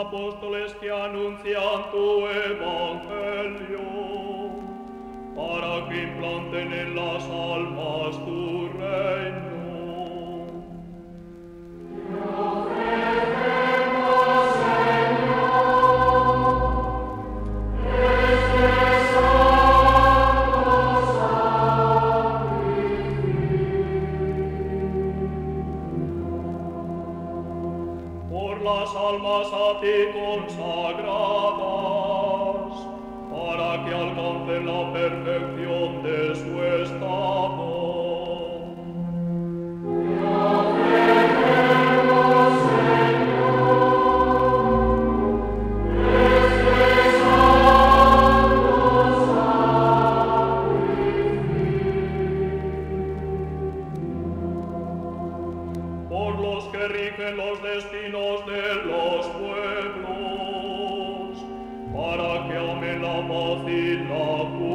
apóstoles que anuncian tu evangelio, para que implanten en las almas tu reino. Para que ame la paz y la